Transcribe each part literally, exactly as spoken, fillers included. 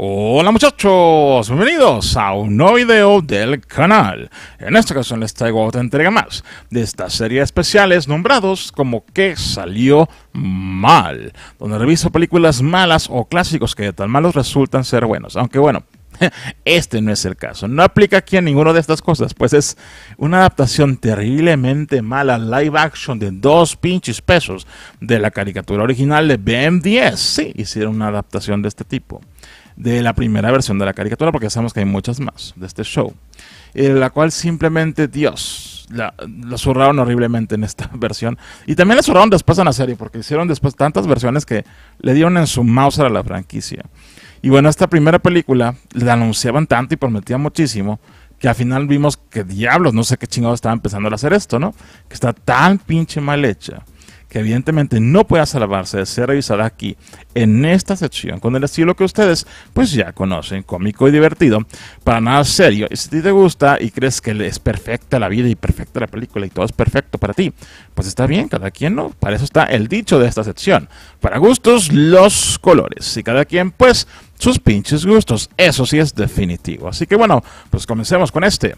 Hola muchachos, bienvenidos a un nuevo video del canal. En esta ocasión les traigo otra entrega más de esta serie de especiales nombrados como que salió mal, donde reviso películas malas o clásicos que de tan malos resultan ser buenos, aunque bueno, este no es el caso, no aplica aquí a ninguna de estas cosas, pues es una adaptación terriblemente mala live action de dos pinches pesos de la caricatura original de Ben diez, sí, hicieron una adaptación de este tipo de la primera versión de la caricatura, porque sabemos que hay muchas más de este show, eh, la cual simplemente, Dios, la, la zurraron horriblemente en esta versión. Y también la zurraron después en la serie, porque hicieron después tantas versiones que le dieron en su mouse a la franquicia. Y bueno, esta primera película la anunciaban tanto y prometían muchísimo, que al final vimos que diablos, no sé qué chingados estaban pensando al hacer esto, ¿no? Que está tan pinche mal hecha, que evidentemente no puede salvarse de ser revisada aquí en esta sección con el estilo que ustedes pues ya conocen, cómico y divertido, para nada serio. Y si te gusta y crees que es perfecta la vida y perfecta la película y todo es perfecto para ti, pues está bien, cada quien, no, para eso está el dicho de esta sección, para gustos los colores, y cada quien pues sus pinches gustos, eso sí es definitivo. Así que bueno, pues comencemos con este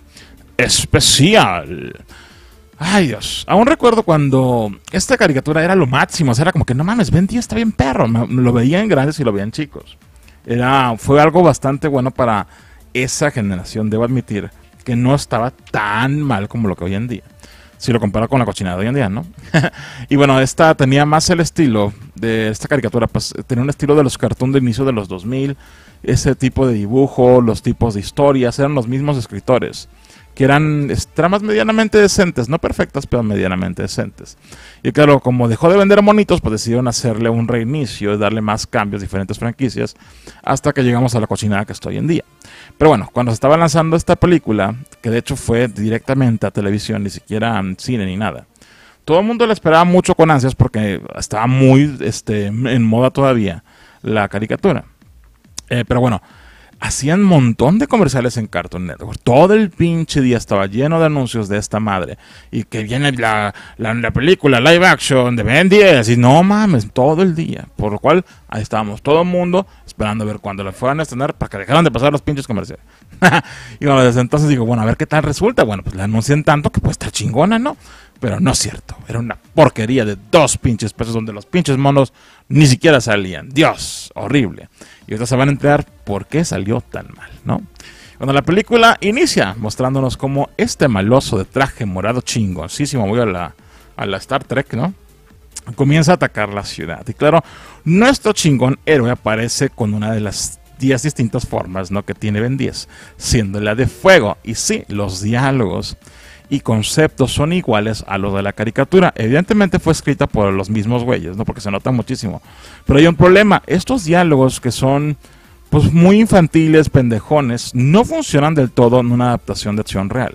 especial. Ay, Dios, aún recuerdo cuando esta caricatura era lo máximo, o sea, era como que no mames, Ben diez está bien perro, lo veían grandes y lo veían chicos. Era, fue algo bastante bueno para esa generación, debo admitir, que no estaba tan mal como lo que hoy en día, si lo comparo con la cochinada de hoy en día, ¿no? Y bueno, esta tenía más el estilo de esta caricatura, pues tenía un estilo de los cartoons de inicio de los dos mil, ese tipo de dibujo, los tipos de historias, eran los mismos escritores, que eran tramas medianamente decentes, no perfectas, pero medianamente decentes. Y claro, como dejó de vender monitos, pues decidieron hacerle un reinicio, darle más cambios, diferentes franquicias, hasta que llegamos a la cochinada que estoy hoy en día. Pero bueno, cuando se estaba lanzando esta película, que de hecho fue directamente a televisión, ni siquiera a cine ni nada, todo el mundo la esperaba mucho con ansias porque estaba muy este, en moda todavía la caricatura. Eh, pero bueno, hacían un montón de comerciales en Cartoon Network. Todo el pinche día estaba lleno de anuncios de esta madre. Y que viene la, la, la película live action de Ben diez. Y no mames, todo el día. Por lo cual, ahí estábamos todo el mundo esperando a ver cuándo la fueran a estrenar para que dejaran de pasar los pinches comerciales. Y bueno, desde entonces digo, bueno, a ver qué tal resulta. Bueno, pues la anuncian tanto que pues está chingona, ¿no? Pero no es cierto. Era una porquería de dos pinches pesos donde los pinches monos ni siquiera salían. Dios, horrible. Y ahorita se van a enterar por qué salió tan mal, ¿no? Bueno, la película inicia mostrándonos cómo este maloso de traje morado chingoncísimo, muy a la, a la Star Trek, ¿no? Comienza a atacar la ciudad. Y claro, nuestro chingón héroe aparece con una de las diez distintas formas, ¿no? Que tiene Ben diez, siendo la de fuego. Y sí, los diálogos y conceptos son iguales a los de la caricatura. Evidentemente fue escrita por los mismos güeyes, ¿no? Porque se nota muchísimo. Pero hay un problema. Estos diálogos que son pues muy infantiles, pendejones, no funcionan del todo en una adaptación de acción real.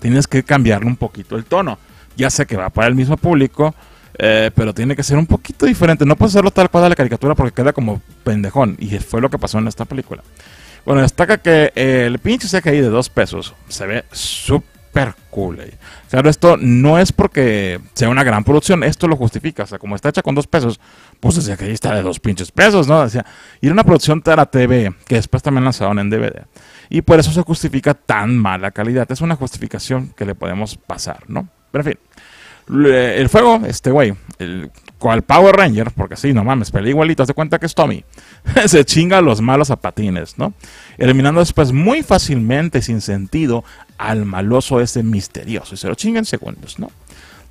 Tienes que cambiarle un poquito el tono. Ya sé que va para el mismo público, eh, pero tiene que ser un poquito diferente. No puedes hacerlo tal cual a la caricatura porque queda como pendejón. Y fue lo que pasó en esta película. Bueno, destaca que eh, el pinche C G I de dos pesos se ve súper cool. Claro, esto no es porque sea una gran producción, esto lo justifica, o sea, como está hecha con dos pesos, pues decía que ahí está de dos pinches pesos, ¿no? O sea, y era una producción para T V, que después también lanzaron en D V D, y por eso se justifica tan mala calidad, es una justificación que le podemos pasar, ¿no? Pero en fin, el fuego, este güey, el cual Power Ranger, porque sí, no mames, pelea igualito, haz de cuenta que es Tommy, se chinga a los malos a patines, ¿no? Eliminando después muy fácilmente, sin sentido, al maloso ese misterioso, y se lo chinga en segundos, ¿no?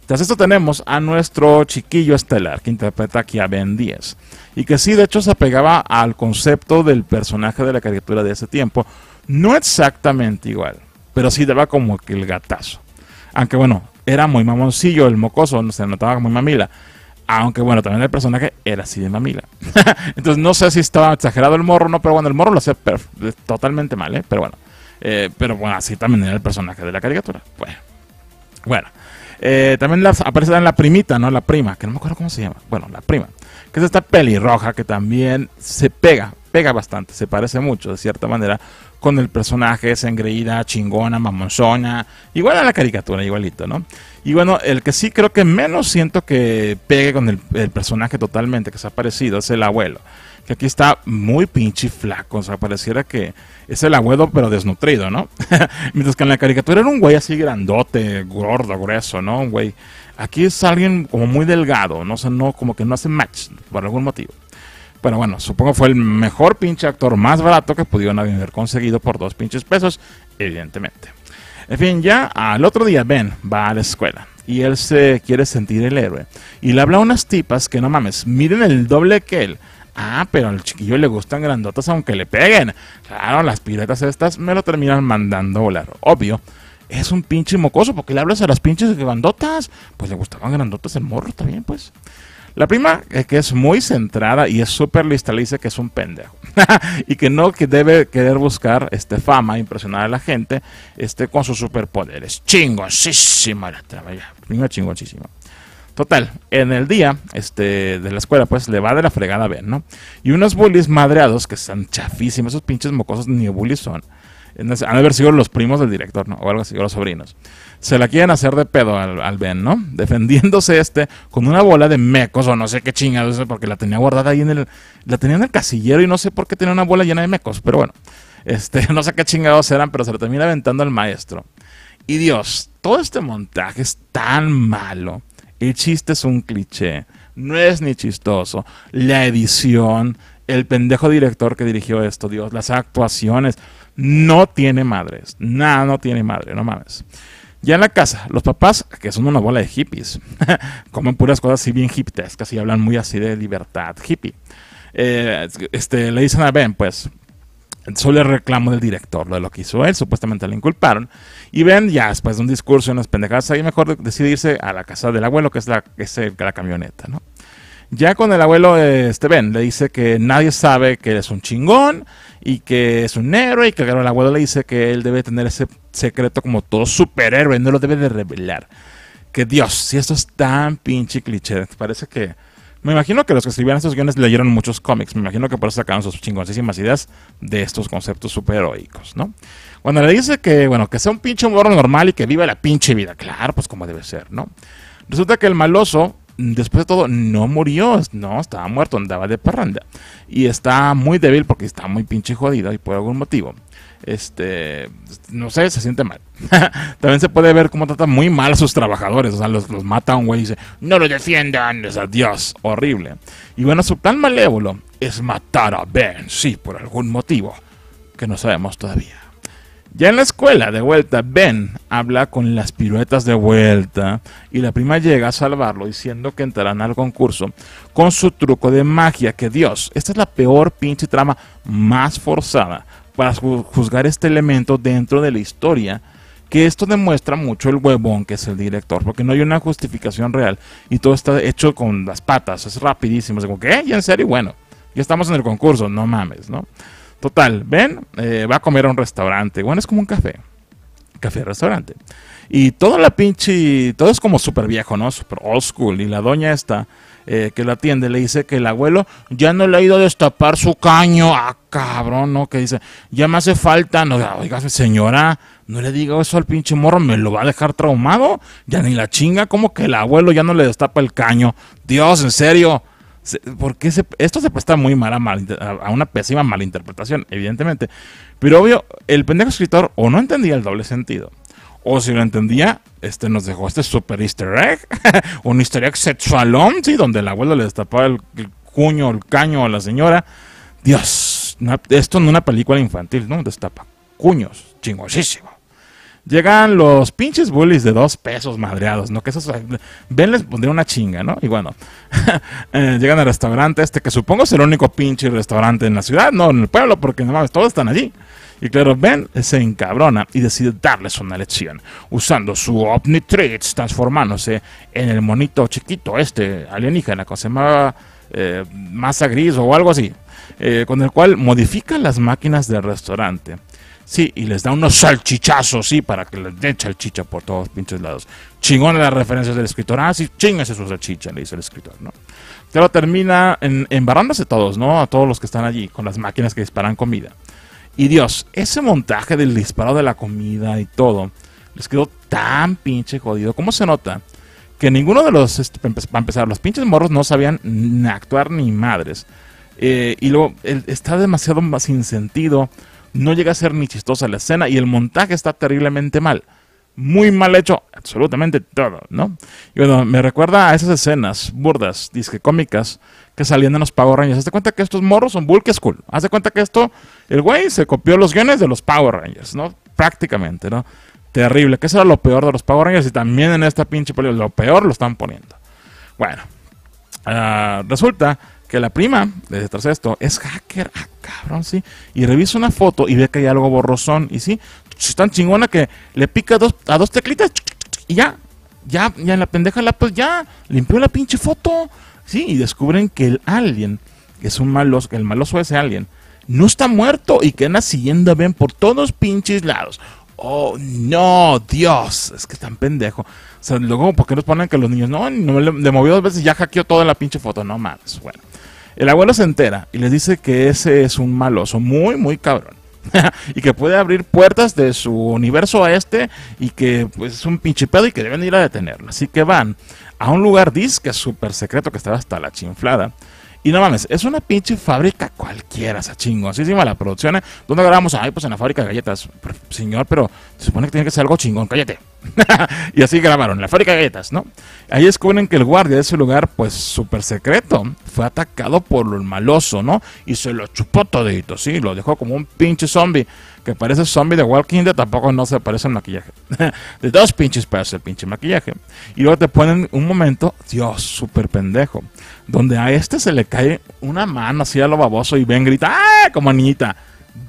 Tras esto tenemos a nuestro chiquillo estelar, que interpreta aquí a Ben diez, y que sí, de hecho, se apegaba al concepto del personaje de la caricatura de ese tiempo, no exactamente igual, pero sí daba como que el gatazo, aunque bueno, era muy mamoncillo el mocoso, se notaba muy mamila. Aunque bueno, también el personaje era así de mamila. Entonces no sé si estaba exagerado el morro o no, pero bueno, el morro lo hacía totalmente mal, ¿eh? Pero bueno, eh, pero bueno, así también era el personaje de la caricatura. Bueno, bueno. Eh, también la, aparece en la primita, ¿no? La prima, que no me acuerdo cómo se llama. Bueno, la prima, que es esta pelirroja que también se pega, pega bastante, se parece mucho de cierta manera con el personaje, es engreída, chingona, mamonzona, igual a la caricatura, igualito, ¿no? Y bueno, el que sí creo que menos siento que pegue con el, el personaje totalmente que se ha parecido es el abuelo, que aquí está muy pinche flaco, o sea, pareciera que es el abuelo pero desnutrido, ¿no? Mientras que en la caricatura era un güey así grandote, gordo, grueso, ¿no? Un güey. Aquí es alguien como muy delgado, no, o sea, no, como que no hace match por algún motivo. Pero bueno, supongo fue el mejor pinche actor más barato que pudieron haber conseguido por dos pinches pesos, evidentemente. En fin, ya al otro día Ben va a la escuela y él se quiere sentir el héroe. Y le habla a unas tipas que no mames, miren el doble que él. Ah, pero al chiquillo le gustan grandotas aunque le peguen. Claro, las piretas estas me lo terminan mandando a volar, obvio. Es un pinche mocoso, porque le hablas a las pinches grandotas. Pues le gustaban grandotas el morro también, pues. La prima, que es muy centrada y es súper lista, le dice que es un pendejo. Y que no, que debe querer buscar este, fama, impresionar a la gente este, con sus superpoderes. Chingosísima la prima, chingosísima. Total, en el día este, de la escuela, pues, le va de la fregada a Ben, ¿no? Y unos bullies madreados que están chafísimos, esos pinches mocosos ni bullies son. Han de haber sido los primos del director, ¿no? O algo así, o los sobrinos. Se la quieren hacer de pedo al, al Ben, ¿no? Defendiéndose este con una bola de mecos o no sé qué chingados, porque la tenía guardada ahí en el... La tenía en el casillero y no sé por qué tenía una bola llena de mecos, pero bueno. Este, no sé qué chingados eran, pero se lo termina aventando al maestro. Y Dios, todo este montaje es tan malo. El chiste es un cliché. No es ni chistoso. La edición... El pendejo director que dirigió esto, Dios, las actuaciones, no tiene madres, nada, no tiene madre, no mames. Ya en la casa, los papás, que son una bola de hippies, comen puras cosas así bien hiptescas y hablan muy así de libertad hippie. Eh, este, le dicen a Ben, pues, solo el reclamo del director, lo de lo que hizo él, supuestamente le inculparon. Y Ben, ya después de un discurso, unas pendejadas, ahí mejor decide irse a la casa del abuelo, que es la, que es el, la camioneta, ¿no? Ya con el abuelo este Ben le dice que nadie sabe que él es un chingón y que es un héroe, y que el abuelo le dice que él debe tener ese secreto como todo superhéroe, no lo debe de revelar. Que Dios, si esto es tan pinche cliché, parece que... Me imagino que los que escribían estos guiones leyeron muchos cómics, me imagino que por eso sacaron sus chingoncísimas ideas de estos conceptos superheroicos, ¿no? Cuando le dice que, bueno, que sea un pinche morro normal y que viva la pinche vida, claro, pues como debe ser, ¿no? Resulta que el maloso... Después de todo, no murió, no, estaba muerto, andaba de parranda. Y está muy débil porque está muy pinche jodido y por algún motivo. Este, no sé, se siente mal. También se puede ver cómo trata muy mal a sus trabajadores, o sea, los, los mata a un güey y dice, no lo defiendan, o sea, Dios, horrible. Y bueno, su plan malévolo es matar a Ben, sí, por algún motivo, que no sabemos todavía. Ya en la escuela, de vuelta, Ben habla con las piruetas de vuelta y la prima llega a salvarlo diciendo que entrarán al concurso con su truco de magia, que Dios, esta es la peor pinche trama más forzada para juzgar este elemento dentro de la historia, que esto demuestra mucho el huevón que es el director, porque no hay una justificación real y todo está hecho con las patas, es rapidísimo, es como que, ¿eh? ¿Y en serio? Bueno, ya estamos en el concurso, no mames, ¿no? Total, Ben eh, va a comer a un restaurante. Bueno, es como un café. Café-restaurante. Y toda la pinche... Todo es como súper viejo, ¿no? Súper old school. Y la doña esta eh, que la atiende le dice que el abuelo ya no le ha ido a destapar su caño. Ah, cabrón, ¿no? Que dice, ya me hace falta. No, oiga, señora, no le diga eso al pinche morro. Me lo va a dejar traumado. Ya ni la chinga. ¿Cómo que el abuelo ya no le destapa el caño? Dios, en serio. Porque se, esto se presta muy mal a, mal a una pésima malinterpretación, evidentemente. Pero obvio, el pendejo escritor o no entendía el doble sentido, o si lo entendía, este nos dejó este super easter egg, un easter egg sexualón, sí, donde el abuelo le destapaba el, el cuño, el caño a la señora. Dios, una, esto en una película infantil, ¿no? Destapa cuños, chingosísimo. Llegan los pinches bullies de dos pesos madreados, ¿no? Que esos... Ben les pondría una chinga, ¿no? Y bueno, eh, llegan al restaurante este, que supongo es el único pinche restaurante en la ciudad, no en el pueblo, porque no mames, todos están allí. Y claro, Ben se encabrona y decide darles una lección, usando su Omnitrix, transformándose en el monito chiquito este, alienígena, que se llamaba eh, masa gris o algo así, eh, con el cual modifica las máquinas del restaurante. Sí, y les da unos salchichazos, sí, para que les den salchicha por todos pinches lados. Chingona las referencias del escritor. Ah, sí, chingase su salchicha, le dice el escritor, ¿no? Pero termina en, embarrándose todos, ¿no? A todos los que están allí, con las máquinas que disparan comida. Y Dios, ese montaje del disparo de la comida y todo, les quedó tan pinche jodido. ¿Cómo se nota? Que ninguno de los, para empezar, los pinches morros no sabían actuar ni madres. eh, y luego el, está demasiado más sin sentido, no llega a ser ni chistosa la escena y el montaje está terriblemente mal. Muy mal hecho, absolutamente todo, ¿no? Y bueno, me recuerda a esas escenas burdas, disque cómicas, que salían en los Power Rangers. Haz de cuenta que estos morros son Bulky School. Haz de cuenta que esto, el güey se copió los guiones de los Power Rangers, ¿no? Prácticamente, ¿no? Terrible, que eso era lo peor de los Power Rangers y también en esta pinche película, lo peor lo están poniendo. Bueno, uh, resulta que la prima, detrás de esto, es hacker, ah, cabrón, sí, y revisa una foto y ve que hay algo borrosón, y sí, es tan chingona que le pica dos, a dos teclitas y ya, ya, ya en la pendeja la pues ya limpió la pinche foto, sí, y descubren que el alien, que es un maloso, que el maloso ese alien, no está muerto y que anda siguiendo a Ben por todos pinches lados. Oh, no, Dios, es que tan pendejo. O sea, luego, ¿por qué nos ponen que los niños? No, no le, le movió dos veces y ya hackeó toda la pinche foto. No mames, bueno. El abuelo se entera y les dice que ese es un maloso, muy, muy cabrón. Y que puede abrir puertas de su universo a este y que pues, es un pinche pedo y que deben ir a detenerlo. Así que van a un lugar disque súper secreto que estaba hasta la chinflada. Y no mames, es una pinche fábrica cualquiera, esa chingosísima la producción. ¿eh? ¿Dónde grabamos? Ay, pues en la fábrica de galletas. Señor, pero se supone que tiene que ser algo chingón, cállate. Y así grabaron, la fábrica de galletas, ¿no? Ahí descubren que el guardia de ese lugar, pues súper secreto, fue atacado por el maloso, ¿no? Y se lo chupó todito, sí, lo dejó como un pinche zombie. Que parece zombie de Walking Dead, tampoco no se parece el maquillaje. De dos pinches parece el pinche maquillaje. Y luego te ponen un momento, Dios, súper pendejo, donde a este se le cae una mano así a lo baboso y Ben grita, ¡ah! Como niñita.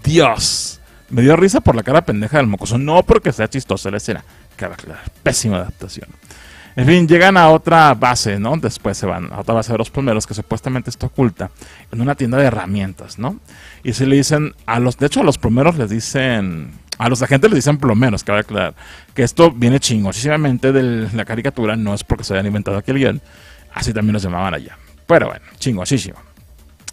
Dios. Me dio risa por la cara pendeja del mocoso. No porque sea chistosa la escena. Cara clara, pésima adaptación. En fin, llegan a otra base, ¿no? Después se van a otra base de los primeros que supuestamente está oculta en una tienda de herramientas, ¿no? Y se le dicen a los... De hecho, a los plomeros les dicen... A los agentes les dicen plomeros, cabe aclarar. Que esto viene chingosísimamente de la caricatura. No es porque se hayan inventado aquí el guión. Así también los llamaban allá. Pero bueno, chingosísimo.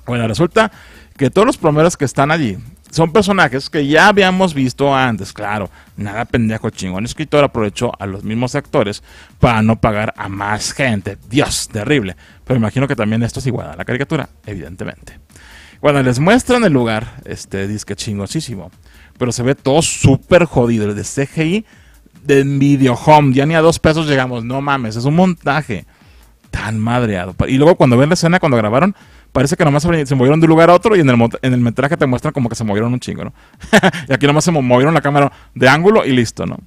Bueno, resulta que todos los plomeros que están allí... Son personajes que ya habíamos visto antes, claro. Nada pendejo chingón. El escritor aprovechó a los mismos actores para no pagar a más gente. Dios, terrible. Pero imagino que también esto es igual a la caricatura, evidentemente. Bueno, les muestran el lugar, este disque chingosísimo. Pero se ve todo súper jodido. El de C G I de Videohome. Ya ni a dos pesos llegamos. No mames, es un montaje tan madreado. Y luego cuando ven la escena, cuando grabaron... Parece que nomás se movieron de un lugar a otro y en el, en el metraje te muestran como que se movieron un chingo, ¿no? Y aquí nomás se movieron la cámara de ángulo y listo, ¿no?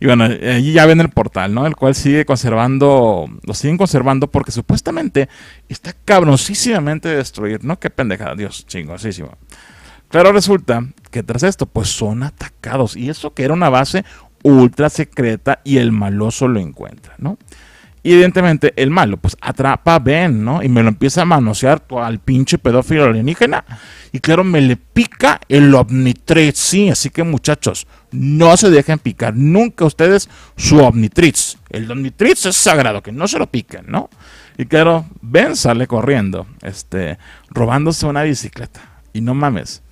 Y bueno, allí ya ven el portal, ¿no? El cual sigue conservando, lo siguen conservando porque supuestamente está cabroncísimamente de destruir, ¿no? Qué pendejada, Dios, chingosísimo. Claro, resulta que tras esto, pues son atacados. Y eso que era una base ultra secreta y el maloso lo encuentra, ¿no? Y evidentemente el malo pues atrapa a Ben, ¿no? Y me lo empieza a manosear al pinche pedófilo alienígena. Y claro, me le pica el Omnitrix, sí. Así que muchachos, no se dejen picar nunca ustedes su Omnitrix. El Omnitrix es sagrado, que no se lo piquen, ¿no? Y claro, Ben sale corriendo, este, robándose una bicicleta. Y no mames,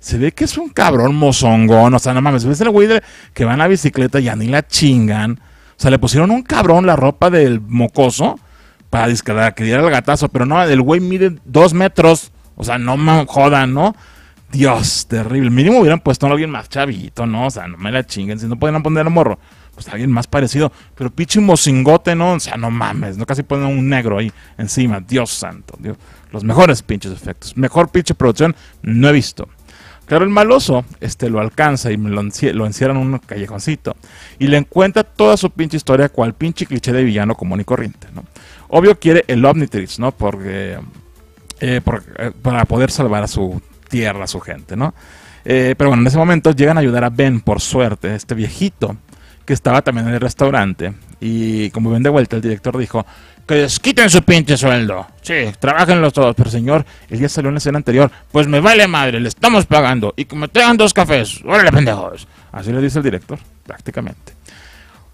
se ve que es un cabrón mozongón. O sea, no mames, ves el güey de, que va en la bicicleta y a ni la chingan. O sea, le pusieron un cabrón la ropa del mocoso para discretar, que diera el gatazo. Pero no, el güey mide dos metros. O sea, no me jodan, ¿no? Dios, terrible. Mínimo hubieran puesto a alguien más chavito, ¿no? O sea, no me la chinguen. Si no podían poner al morro, pues alguien más parecido. Pero pinche mocingote, ¿no? O sea, no mames. No casi ponen un negro ahí encima. Dios santo, Dios. Los mejores pinches efectos. Mejor pinche producción no he visto. Claro, el maloso este, lo alcanza y lo, enci lo encierra en un callejoncito. Y le encuentra toda su pinche historia cual pinche cliché de villano común y corriente, ¿no? Obvio quiere el Omnitrix, ¿no? Porque, eh, porque, eh, para poder salvar a su tierra, a su gente, ¿no? Eh, pero bueno, en ese momento llegan a ayudar a Ben, por suerte, este viejito que estaba también en el restaurante. Y como ven de vuelta, el director dijo... Que desquiten su pinche sueldo. Sí, trabajenlos todos. Pero señor, el día salió en la escena anterior. Pues me vale madre, le estamos pagando. Y que me traigan dos cafés. ¡Órale, pendejos! Así le dice el director, prácticamente.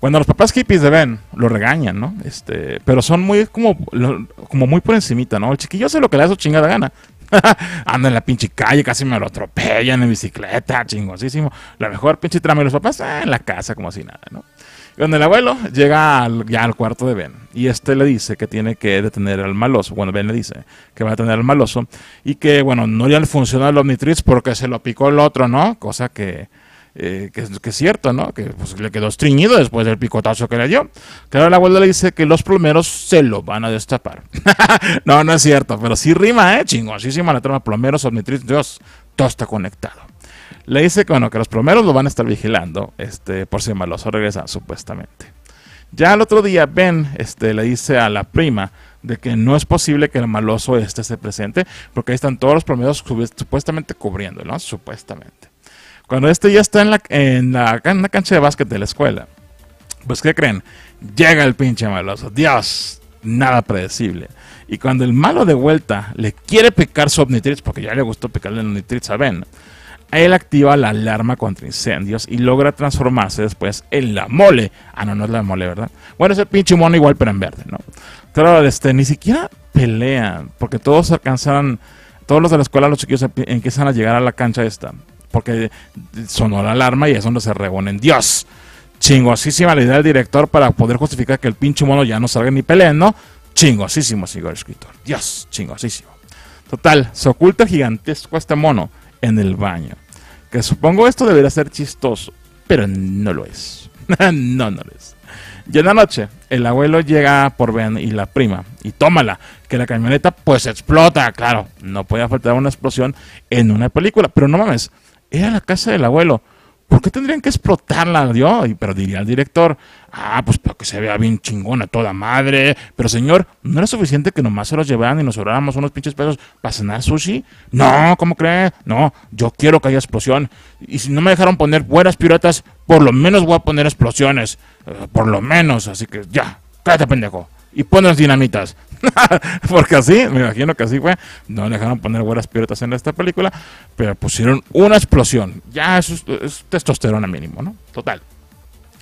Bueno, los papás hippies de Ben lo regañan, ¿no? Este, pero son muy como, lo, como muy por encimita, ¿no? El chiquillo hace lo que le da su chingada gana. Anda en la pinche calle, casi me lo atropellan en bicicleta, chingosísimo. La mejor pinche trama. Y los papás, ah, en la casa, como si nada, ¿no? Cuando el abuelo llega al, ya al cuarto de Ben, y este le dice que tiene que detener al maloso. Bueno, Ben le dice que va a detener al maloso y que, bueno, no le funciona el Omnitrix porque se lo picó el otro, ¿no? Cosa que... Eh, que, que es cierto, ¿no? Que pues, le quedó estreñido después del picotazo que le dio. Claro, la abuela le dice que los plomeros se lo van a destapar. No, no es cierto, pero sí rima, ¿eh? Chingosísima la trama. Plomeros, Omnitrix, Dios, todo está conectado. Le dice que, bueno, que los plomeros lo van a estar vigilando, este, por si maloso regresa, supuestamente. Ya al otro día, Ben este, le dice a la prima de que no es posible que el maloso este se presente, porque ahí están todos los plomeros supuestamente cubriéndolo, ¿no? Supuestamente. Cuando este ya está en la, en, la, en la cancha de básquet de la escuela, pues ¿qué creen? Llega el pinche maloso. Dios, nada predecible. Y cuando el malo de vuelta le quiere picar su Omnitrix, porque ya le gustó picarle el Omnitrix a Ben, él activa la alarma contra incendios y logra transformarse después en la mole. Ah, no, no es la mole, ¿verdad? Bueno, es el pinche mono igual, pero en verde, ¿no? Claro, este, ni siquiera pelean, porque todos alcanzan, todos los de la escuela, los chiquillos empiezan a llegar a la cancha esta, porque sonó la alarma y es donde se reúnen. ¡Dios! Chingosísima la idea del director para poder justificar que el pinche mono ya no salga ni peleen, ¿no? Chingosísimo, señor escritor. ¡Dios! Chingosísimo. Total, se oculta gigantesco este mono en el baño. Que supongo esto debería ser chistoso, pero no lo es. No, no lo es. Y en la noche, el abuelo llega por Ben y la prima, y tómala, que la camioneta pues explota, claro. No podía faltar una explosión en una película, pero no mames. Era la casa del abuelo. ¿Por qué tendrían que explotarla? Yo, pero diría el director, ah, pues para que se vea bien chingona toda madre. Pero señor, ¿no era suficiente que nomás se los llevaran y nos sobráramos unos pinches pesos para cenar sushi? No, ¿cómo cree? No, yo quiero que haya explosión. Y si no me dejaron poner buenas piratas, por lo menos voy a poner explosiones. Eh, por lo menos, así que ya, cállate pendejo. Y pon las dinamitas. Porque así, me imagino que así fue. No dejaron poner buenas piratas en esta película, pero pusieron una explosión. Ya eso es, es testosterona mínimo, ¿no? Total.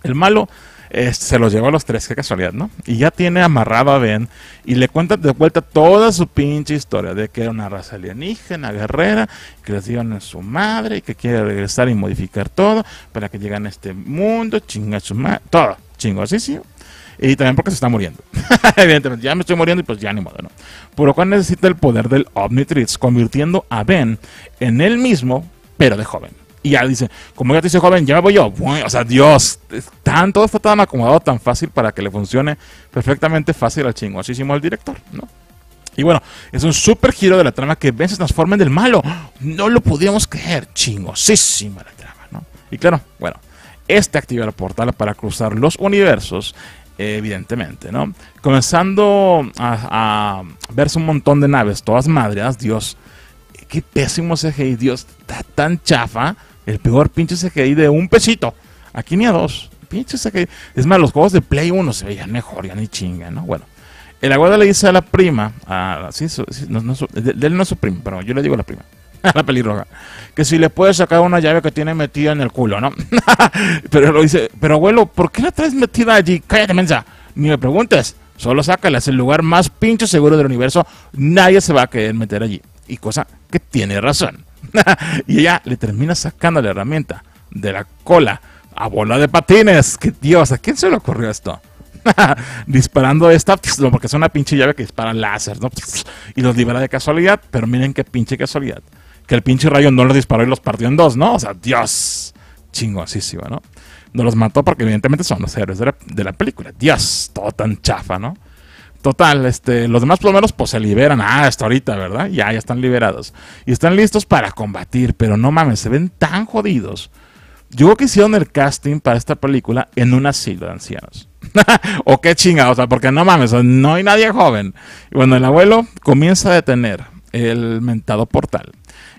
El malo eh, se los llevó a los tres, qué casualidad, ¿no? Y ya tiene amarrado a Ben y le cuenta de vuelta toda su pinche historia de que era una raza alienígena, guerrera, que les dieron a su madre y que quiere regresar y modificar todo para que lleguen a este mundo, chinga su madre, todo, chingo, así sí. Y también porque se está muriendo. Evidentemente, ya me estoy muriendo y pues ya ni modo, ¿no? Por lo cual necesita el poder del Omnitrix, convirtiendo a Ben en él mismo, pero de joven. Y ya dice, como ya te hice joven, ya me voy yo. Bueno, o sea, Dios, tan, todo está tan acomodado, tan fácil para que le funcione perfectamente fácil al chingosísimo al director, ¿no? Y bueno, es un super giro de la trama que Ben se transforma en el malo. No lo podíamos creer, chingosísima la trama, ¿no? Y claro, bueno, este activa el portal para cruzar los universos, evidentemente, ¿no? Comenzando a, a verse un montón de naves, todas madreadas. Dios, qué pésimo C G I, Dios, está tan chafa. El peor pinche C G I de un pesito. Aquí ni a dos, pinche C G I. Es más, los juegos de Play uno se veían mejor, ya ni chinga, ¿no? Bueno, el abuelo le dice a la prima, a, sí, su, sí, no, no, su, de, de él no es su prima, pero yo le digo a la prima, a la pelirroja, que si le puede sacar una llave que tiene metida en el culo, ¿no? Pero lo dice, pero abuelo, ¿por qué la traes metida allí? Cállate, mensa, ni me preguntes, solo sácala, es el lugar más pinche seguro del universo, nadie se va a querer meter allí. Y cosa que tiene razón. Y ella le termina sacando la herramienta de la cola a bola de patines. Que Dios, ¿a quién se le ocurrió esto? Disparando esta, porque es una pinche llave que dispara láser, ¿no? Y los libera de casualidad, pero miren qué pinche casualidad. Que el pinche rayo no los disparó y los partió en dos, ¿no? O sea, Dios, chingosísimo, ¿no? No los mató porque evidentemente son los héroes de la, de la película. Dios, todo tan chafa, ¿no? Total, este, los demás plomeros pues se liberan. Ah, hasta ahorita, ¿verdad? Ya, ya están liberados. Y están listos para combatir, pero no mames, se ven tan jodidos. Yo creo que hicieron el casting para esta película en un asilo de ancianos. O qué chingados, o sea, porque no mames, no hay nadie joven. Y bueno, el abuelo comienza a detener el mentado portal.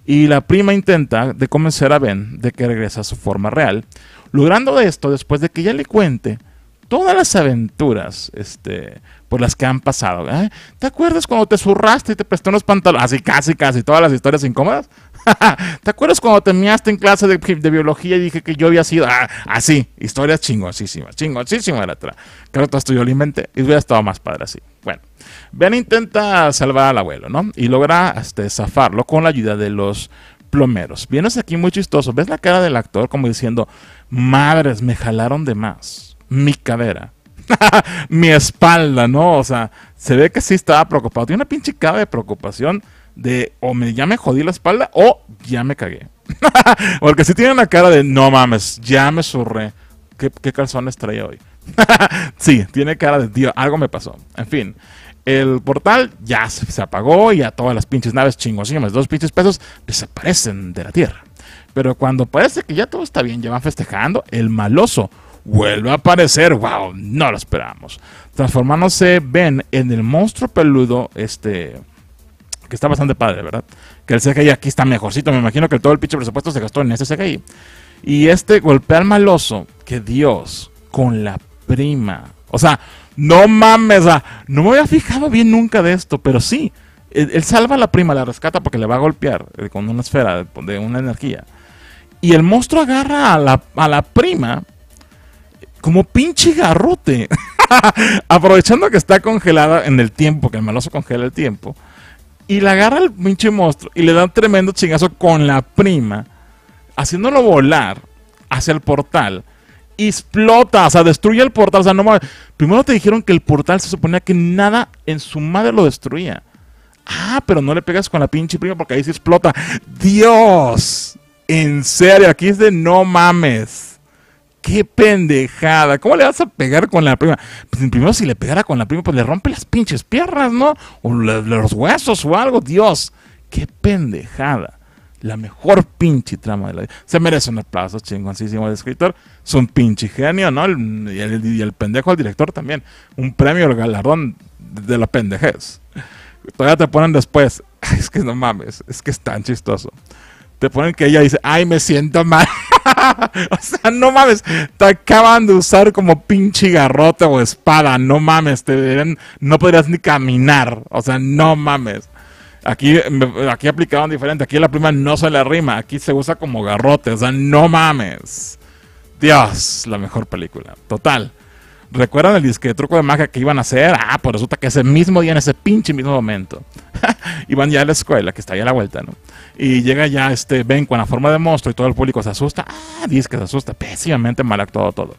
Y la prima intenta de convencer a Ben de que regrese a su forma real, logrando esto después de que ella le cuente todas las aventuras este, por las que han pasado. ¿Eh? ¿Te acuerdas cuando te zurraste y te presté unos pantalones? Así casi, casi, todas las historias incómodas. ¿Te acuerdas cuando te miaste en clase de, de biología y dije que yo había sido? Ah, así, historias chingosísimas, chingosísimas la otra. Claro, todo esto yo lo inventé y hubiera estado más padre así. Bueno, Ben intenta salvar al abuelo, ¿no? Y logra este, zafarlo con la ayuda de los plomeros. Vienes aquí muy chistoso, ¿ves la cara del actor como diciendo, madres, me jalaron de más? mi cadera, mi espalda, ¿no? O sea, se ve que sí estaba preocupado. Tiene una pinche cara de preocupación de o me, ya me jodí la espalda o ya me cagué. Porque sí tiene una cara de no mames, ya me zurré. ¿Qué, qué calzones traía hoy? Sí, tiene cara de tío, algo me pasó. En fin, el portal ya se, se apagó y a todas las pinches naves chingosísimas, dos pinches pesos desaparecen de la tierra. Pero cuando parece que ya todo está bien, ya van festejando, el maloso vuelve a aparecer. ¡Wow! No lo esperamos. Transformándose Ben en el monstruo peludo, este, que está bastante padre, ¿verdad? Que el C G I aquí está mejorcito. Me imagino que todo el pinche presupuesto se gastó en este C G I. Y este golpea al maloso, que Dios, con la prima. O sea, no mames, no me había fijado bien nunca de esto, pero sí. Él, él salva a la prima, la rescata porque le va a golpear con una esfera de una energía. Y el monstruo agarra a la, a la prima como pinche garrote. Aprovechando que está congelada en el tiempo, que el maloso congela el tiempo. Y la agarra el pinche monstruo y le da un tremendo chingazo con la prima, haciéndolo volar hacia el portal. Y explota, o sea, destruye el portal. O sea, no mames. Primero te dijeron que el portal se suponía que nada en su madre lo destruía. Ah, pero no le pegas con la pinche prima porque ahí se explota. ¡Dios! En serio, aquí es de no mames. ¡Qué pendejada! ¿Cómo le vas a pegar con la prima? Pues primero, si le pegara con la prima, pues le rompe las pinches piernas, ¿no? O le, le, los huesos o algo. ¡Dios! ¡Qué pendejada! La mejor pinche trama de la vida. Se merece un aplauso chingoncísimo al escritor. Es un pinche genio, ¿no? El, y, el, y el pendejo al director también. Un premio, el galardón de la pendejez. Todavía te ponen después, es que no mames, es que es tan chistoso. Te ponen que ella dice, ay, me siento mal. O sea, no mames, te acaban de usar como pinche garrote o espada, no mames, te deberían, no podrías ni caminar, o sea, no mames. Aquí, aquí aplicaban diferente, aquí la prima no se le rima, aquí se usa como garrote, o sea, no mames. Dios, la mejor película, total. ¿Recuerdan el disque de truco de magia que iban a hacer? Ah, pues resulta que ese mismo día, en ese pinche mismo momento, iban ya a la escuela, que está allá a la vuelta, ¿no? Y llega ya este Ben con la forma de monstruo y todo el público se asusta. Ah, dice que se asusta, pésimamente mal actuado todo.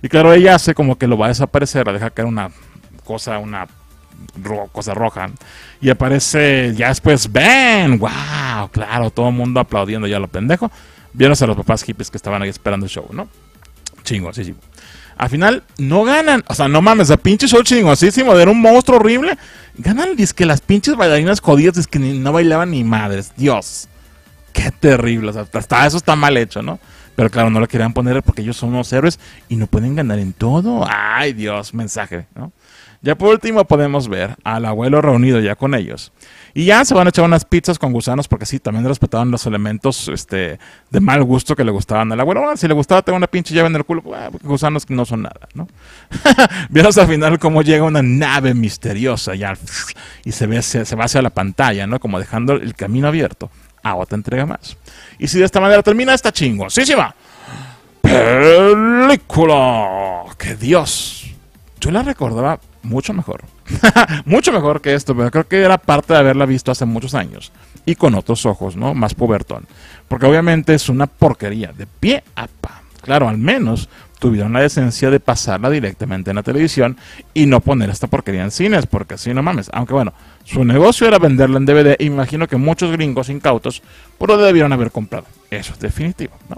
Y claro, ella hace como que lo va a desaparecer, la deja caer una cosa, una ro cosa roja. Y aparece ya después Ben. ¡Wow! Claro, todo el mundo aplaudiendo ya a lo pendejo. Viéndose a los papás hippies que estaban ahí esperando el show, ¿no? Chingo, sí, sí. Al final no ganan, o sea, no mames, a pinche show chingosísimo, era un monstruo horrible. Ganan, dice que las pinches bailarinas jodidas, es que ni, no bailaban ni madres. Dios, qué terrible, o sea, hasta eso está mal hecho, ¿no? Pero claro, no lo querían poner porque ellos son unos héroes y no pueden ganar en todo. Ay, Dios, mensaje, ¿no? Ya por último podemos ver al abuelo reunido ya con ellos. Y ya se van a echar unas pizzas con gusanos porque sí, también respetaban los elementos este, de mal gusto que le gustaban al abuelo. Bueno, si le gustaba tener una pinche llave en el culo, bueno, gusanos que no son nada, ¿no? Vieron al final cómo llega una nave misteriosa ya, y se, ve, se, se va hacia la pantalla, ¿no? Como dejando el camino abierto a otra entrega más. Y si de esta manera termina esta chingosísima película, que Dios, yo la recordaba mucho mejor. Mucho mejor que esto, pero creo que era parte de haberla visto hace muchos años. Y con otros ojos, ¿no? Más pubertón. Porque obviamente es una porquería, de pie a pa. Claro, al menos tuvieron la decencia de pasarla directamente en la televisión y no poner esta porquería en cines, porque así no mames. Aunque bueno, su negocio era venderla en D V D y me imagino que muchos gringos incautos por lo debieron haber comprado. Eso es definitivo, ¿no?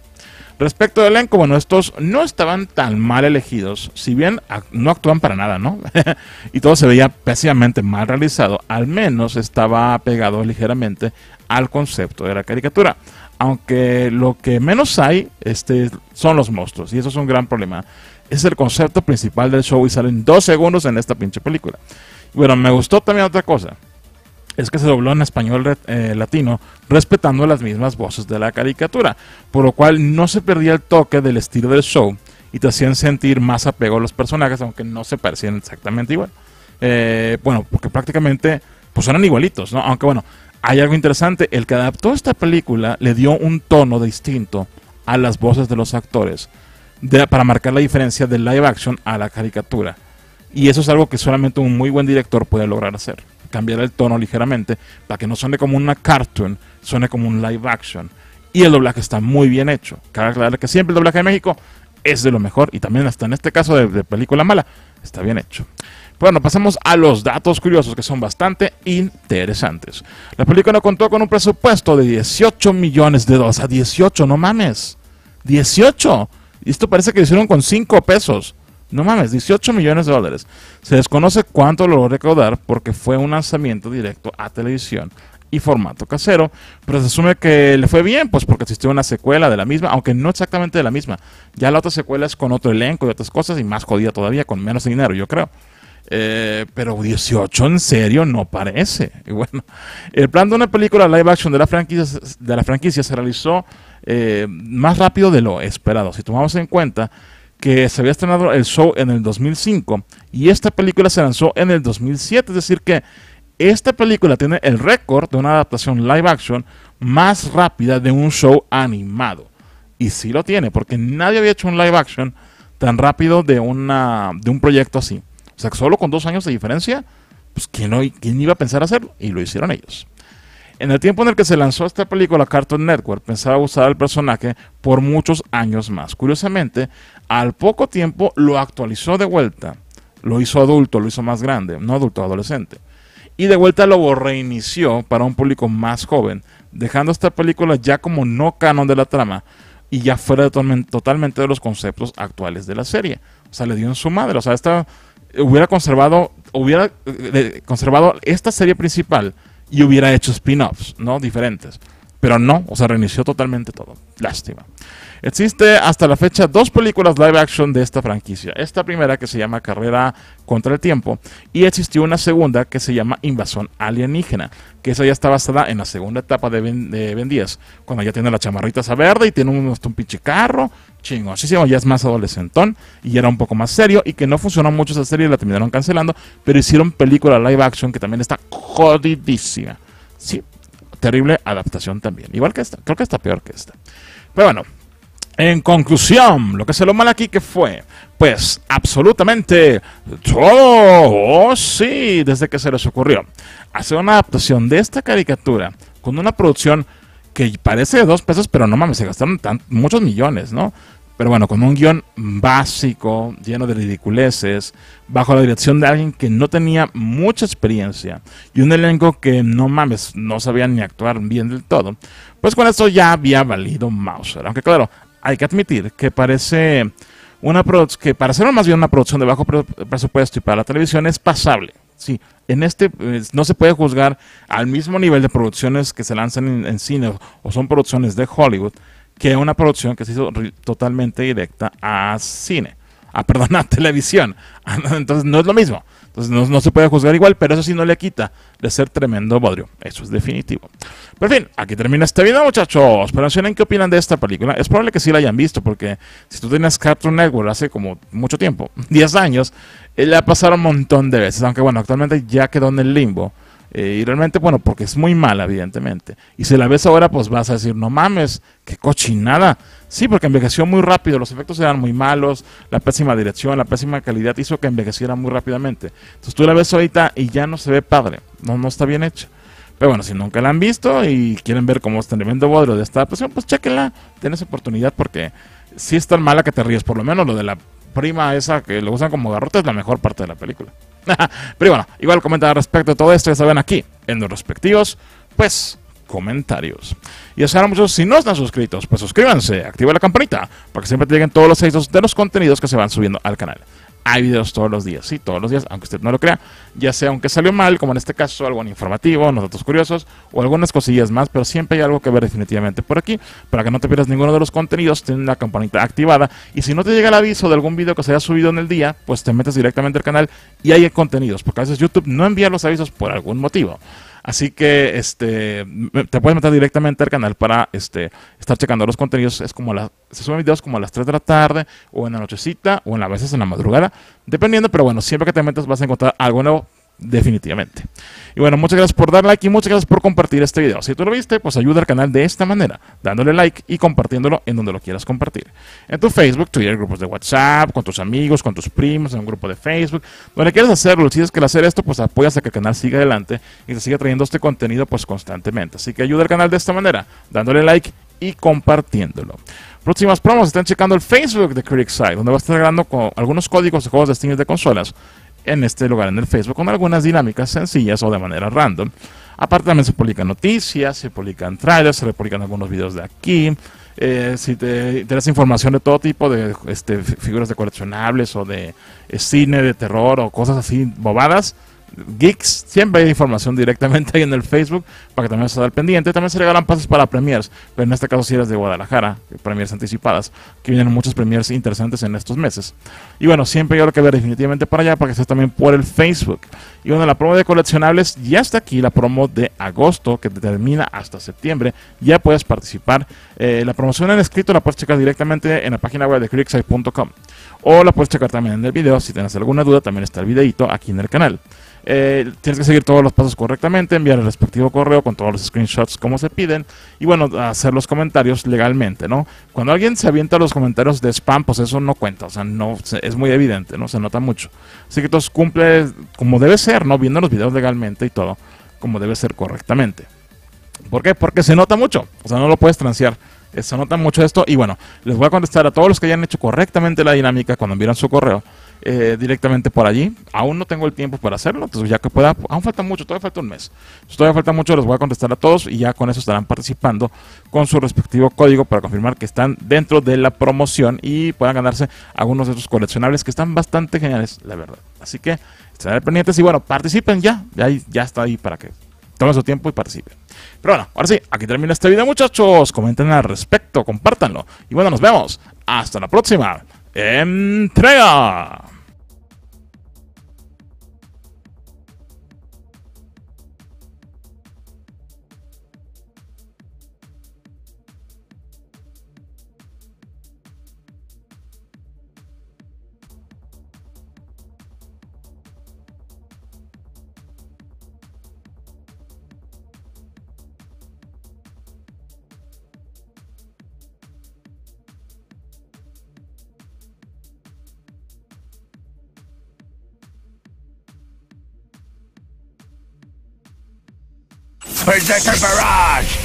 Respecto del elenco, bueno, estos no estaban tan mal elegidos, si bien no actúan para nada, ¿no? Y todo se veía pésimamente mal realizado, al menos estaba pegado ligeramente al concepto de la caricatura. Aunque lo que menos hay este, son los monstruos, y eso es un gran problema. Es el concepto principal del show y salen dos segundos en esta pinche película. Bueno, me gustó también otra cosa. Es que se dobló en español eh, latino, respetando las mismas voces de la caricatura, por lo cual no se perdía el toque del estilo del show y te hacían sentir más apego a los personajes, aunque no se parecían exactamente igual. Eh, bueno, porque prácticamente pues eran igualitos, ¿no? Aunque bueno, hay algo interesante, el que adaptó esta película le dio un tono distinto a las voces de los actores, de, para marcar la diferencia del live action a la caricatura. Y eso es algo que solamente un muy buen director puede lograr hacer. Cambiar el tono ligeramente para que no suene como una cartoon, suene como un live action. Y el doblaje está muy bien hecho. Cabe aclarar que siempre el doblaje de México es de lo mejor, y también hasta en este caso de, de película mala, está bien hecho. Bueno, pasamos a los datos curiosos, que son bastante interesantes. La película contó con un presupuesto de dieciocho millones de dólares. A dieciocho, no mames. dieciocho. Y esto parece que lo hicieron con cinco pesos. No mames, dieciocho millones de dólares. Se desconoce cuánto logró recaudar porque fue un lanzamiento directo a televisión y formato casero, pero se asume que le fue bien, pues porque existió una secuela de la misma, aunque no exactamente de la misma. Ya la otra secuela es con otro elenco y otras cosas, y más jodida todavía, con menos dinero, yo creo. Eh, pero dieciocho en serio no parece. Y bueno, el plan de una película live action de la franquicia, de la franquicia se realizó eh, más rápido de lo esperado. Si tomamos en cuenta que se había estrenado el show en el dos mil cinco y esta película se lanzó en el dos mil siete, es decir que esta película tiene el récord de una adaptación live action más rápida de un show animado. Y sí lo tiene, porque nadie había hecho un live action tan rápido de, una, de un proyecto así. O sea, que solo con dos años de diferencia, pues ¿quién, no, ¿quién iba a pensar hacerlo? Y lo hicieron ellos. En el tiempo en el que se lanzó esta película, Cartoon Network pensaba usar al personaje por muchos años más. Curiosamente, al poco tiempo lo actualizó de vuelta. Lo hizo adulto, lo hizo más grande, no adulto, adolescente. Y de vuelta lo reinició para un público más joven, dejando esta película ya como no canon de la trama y ya fuera de totalmente de los conceptos actuales de la serie. O sea, le dio en su madre. O sea, esta, hubiera, conservado, hubiera eh, conservado esta serie principal y hubiera hecho spin-offs, ¿no? Diferentes. Pero no, o sea, reinició totalmente todo. Lástima. Existe hasta la fecha dos películas live action de esta franquicia. Esta primera, que se llama Carrera contra el Tiempo, y existió una segunda que se llama Invasión Alienígena, que esa ya está basada en la segunda etapa de Ben, de Ben diez, cuando ya tiene la chamarrita esa verde y tiene un, un pinche carro chingosísimo, ya es más adolescentón y ya era un poco más serio, y que no funcionó mucho esa serie y la terminaron cancelando, pero hicieron película live action que también está jodidísima. Sí, terrible adaptación también, igual que esta, creo que está peor que esta. Pero bueno, en conclusión, lo que se lo mal aquí que fue, pues, absolutamente todo, oh, sí, desde que se les ocurrió hacer una adaptación de esta caricatura con una producción que parece de dos pesos, pero no mames, se gastaron tan, muchos millones, ¿no? Pero bueno, con un guión básico, lleno de ridiculeces, bajo la dirección de alguien que no tenía mucha experiencia y un elenco que, no mames, no sabían ni actuar bien del todo, pues con eso ya había valido Mauser. Aunque claro, hay que admitir que parece una que para ser más bien una producción de bajo pre presupuesto y para la televisión es pasable. Sí, en este eh, no se puede juzgar al mismo nivel de producciones que se lanzan en, en cine o son producciones de Hollywood que una producción que se hizo totalmente directa a cine, a, perdón, a televisión. Entonces no es lo mismo. Entonces no, no se puede juzgar igual, pero eso sí no le quita de ser tremendo bodrio. Eso es definitivo. Pero en fin, aquí termina este video, muchachos. Pero mencionen qué opinan de esta película. Es probable que sí la hayan visto, porque si tú tenías Cartoon Network hace como mucho tiempo, diez años, eh, la pasaron un montón de veces. Aunque bueno, actualmente ya quedó en el limbo. Eh, y realmente, bueno, porque es muy mala, evidentemente. Y si la ves ahora, pues vas a decir, no mames, qué cochinada. Sí, porque envejeció muy rápido, los efectos eran muy malos, la pésima dirección, la pésima calidad hizo que envejeciera muy rápidamente. Entonces tú la ves ahorita y ya no se ve padre, no, no está bien hecha. Pero bueno, si nunca la han visto y quieren ver cómo es tremendo bodrio de esta adaptación, pues chéquenla, tienes oportunidad, porque sí es tan mala que te ríes. Por lo menos lo de la prima esa que lo usan como garrote es la mejor parte de la película. Pero bueno, igual comentar al respecto de todo esto, ya saben, aquí en los respectivos, pues, comentarios. Y ya saben, muchos, si no están suscritos, pues suscríbanse, activen la campanita para que siempre te lleguen todos los avisos de los contenidos que se van subiendo al canal. Hay videos todos los días, sí, todos los días, aunque usted no lo crea, ya sea aunque salió mal, como en este caso, algo informativo, unos datos curiosos o algunas cosillas más, pero siempre hay algo que ver definitivamente por aquí. Para que no te pierdas ninguno de los contenidos, ten la campanita activada, y si no te llega el aviso de algún video que se haya subido en el día, pues te metes directamente al canal y hay contenidos, porque a veces YouTube no envía los avisos por algún motivo. Así que este, te puedes meter directamente al canal para este, estar checando los contenidos. Es como la, se suben videos como a las tres de la tarde, o en la nochecita, o en a veces en la madrugada, dependiendo. Pero bueno, siempre que te metas vas a encontrar algo nuevo, definitivamente. Y bueno, muchas gracias por dar like y muchas gracias por compartir este video. Si tú lo viste, pues ayuda al canal de esta manera, dándole like y compartiéndolo en donde lo quieras compartir, en tu Facebook, Twitter, grupos de WhatsApp, con tus amigos, con tus primos, en un grupo de Facebook, donde quieras hacerlo. Si es que al hacer esto, pues apoyas a que el canal siga adelante y te siga trayendo este contenido pues constantemente. Así que ayuda al canal de esta manera, dándole like y compartiéndolo. Próximas promos están checando el Facebook de CriticSight, donde va a estar grabando con algunos códigos de juegos de Steam y de consolas en este lugar, en el Facebook, con algunas dinámicas sencillas o de manera random. Aparte también se publican noticias, se publican trailers, se publican algunos videos de aquí. Eh, si te interesa información de todo tipo, de este, figuras de coleccionables o de eh, cine, de terror o cosas así bobadas, geeks, siempre hay información directamente ahí en el Facebook para que también se esté al pendiente. También se regalan pases para premiers, pero en este caso si eres de Guadalajara, premiers anticipadas, que vienen muchos premiers interesantes en estos meses. Y bueno, siempre hay algo que ver definitivamente para allá, para que estés también por el Facebook. Y bueno, la promo de coleccionables ya está aquí, la promo de agosto, que termina hasta septiembre, ya puedes participar. Eh, la promoción en escrito la puedes checar directamente en la página web de CriticSight punto com, o la puedes checar también en el video. Si tienes alguna duda, también está el videito aquí en el canal. Eh, tienes que seguir todos los pasos correctamente, enviar el respectivo correo con todos los screenshots como se piden, y bueno, hacer los comentarios legalmente, ¿no? Cuando alguien se avienta los comentarios de spam, pues eso no cuenta, o sea, no, es muy evidente, ¿no? Se nota mucho. Así que todos cumple como debe ser, ¿no? Viendo los videos legalmente y todo, como debe ser correctamente. ¿Por qué? Porque se nota mucho, o sea, no lo puedes transear. Se nota mucho esto, y bueno, les voy a contestar a todos los que hayan hecho correctamente la dinámica cuando envían su correo. Eh, directamente por allí, aún no tengo el tiempo para hacerlo, entonces ya que pueda, aún falta mucho, todavía falta un mes, entonces, todavía falta mucho, les voy a contestar a todos y ya con eso estarán participando con su respectivo código para confirmar que están dentro de la promoción y puedan ganarse algunos de estos coleccionables que están bastante geniales, la verdad. Así que estarán pendientes y bueno, participen ya, ya, ya está ahí para que tomen su tiempo y participen. Pero bueno, ahora sí, aquí termina este video, muchachos, comenten al respecto, compártanlo y bueno, nos vemos, hasta la próxima entrega. Berserker Barrage!